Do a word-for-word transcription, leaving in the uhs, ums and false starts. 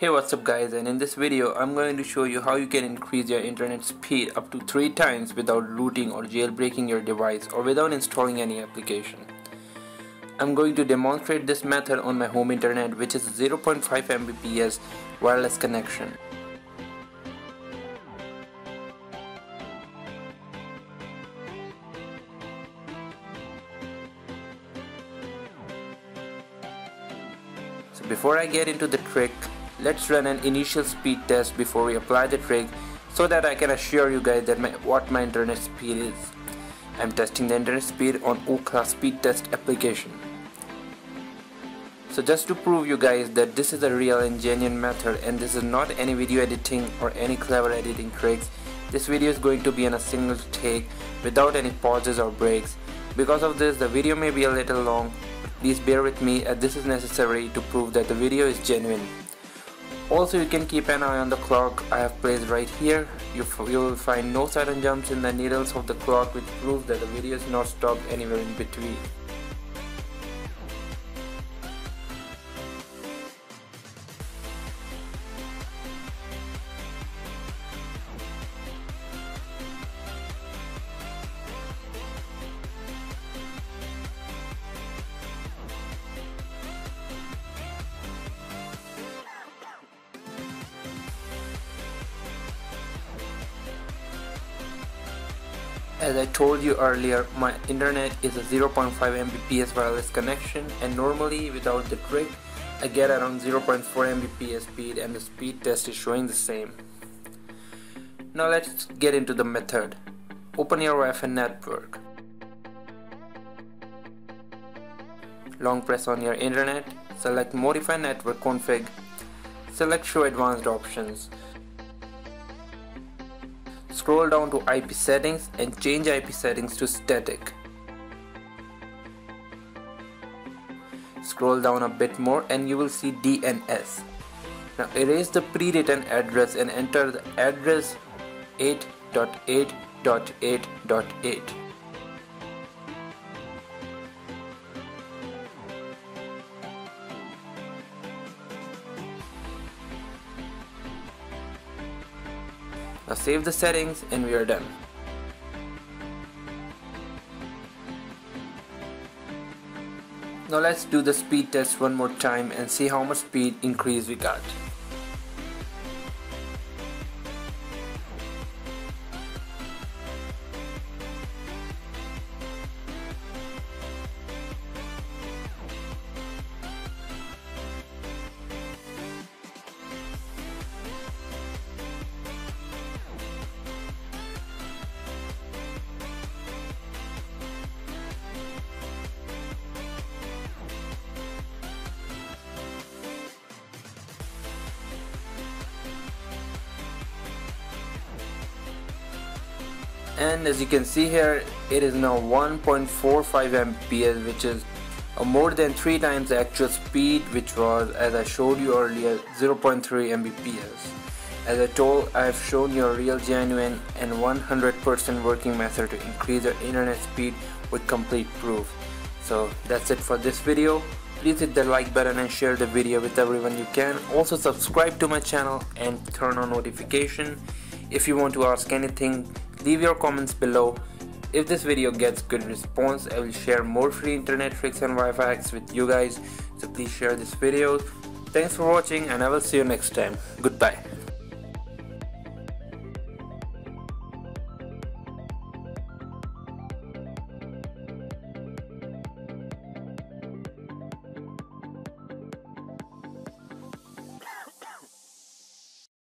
Hey, what's up guys, and in this video I'm going to show you how you can increase your internet speed up to three times without looting or jailbreaking your device or without installing any application. I'm going to demonstrate this method on my home internet, which is zero point five megabits per second wireless connection. So before I get into the trick, let's run an initial speed test before we apply the trick so that I can assure you guys that my, what my internet speed is. I'm testing the internet speed on Ookla speed test application. So just to prove you guys that this is a real and genuine method and this is not any video editing or any clever editing tricks, this video is going to be in a single take without any pauses or breaks. Because of this, the video may be a little long. Please bear with me as this is necessary to prove that the video is genuine. Also, you can keep an eye on the clock I have placed right here. You, you will find no sudden jumps in the needles of the clock, which proves that the video is not stopped anywhere in between. As I told you earlier, my internet is a zero point five megabits per second wireless connection, and normally without the trick I get around zero point four megabits per second speed, and the speed test is showing the same. Now let's get into the method. Open your Wi-Fi network. Long press on your internet, select modify network config, select show advanced options. Scroll down to I P settings and change I P settings to static. Scroll down a bit more and you will see D N S. Now erase the pre-written address and enter the address eight dot eight dot eight dot eight. Now save the settings and we are done. Now let's do the speed test one more time and see how much speed increase we got. And as you can see here, it is now one point four five megabits per second, which is more than three times the actual speed, which was, as I showed you earlier, zero point three megabits per second. As I told, I have shown you a real, genuine and one hundred percent working method to increase your internet speed with complete proof. So that's it for this video. Please hit the like button and share the video with everyone you can. Also subscribe to my channel and turn on notification. If you want to ask anything, leave your comments below. If this video gets good response, I will share more free internet tricks and Wi-Fi hacks with you guys, so please share this video. Thanks for watching and I will see you next time. Goodbye.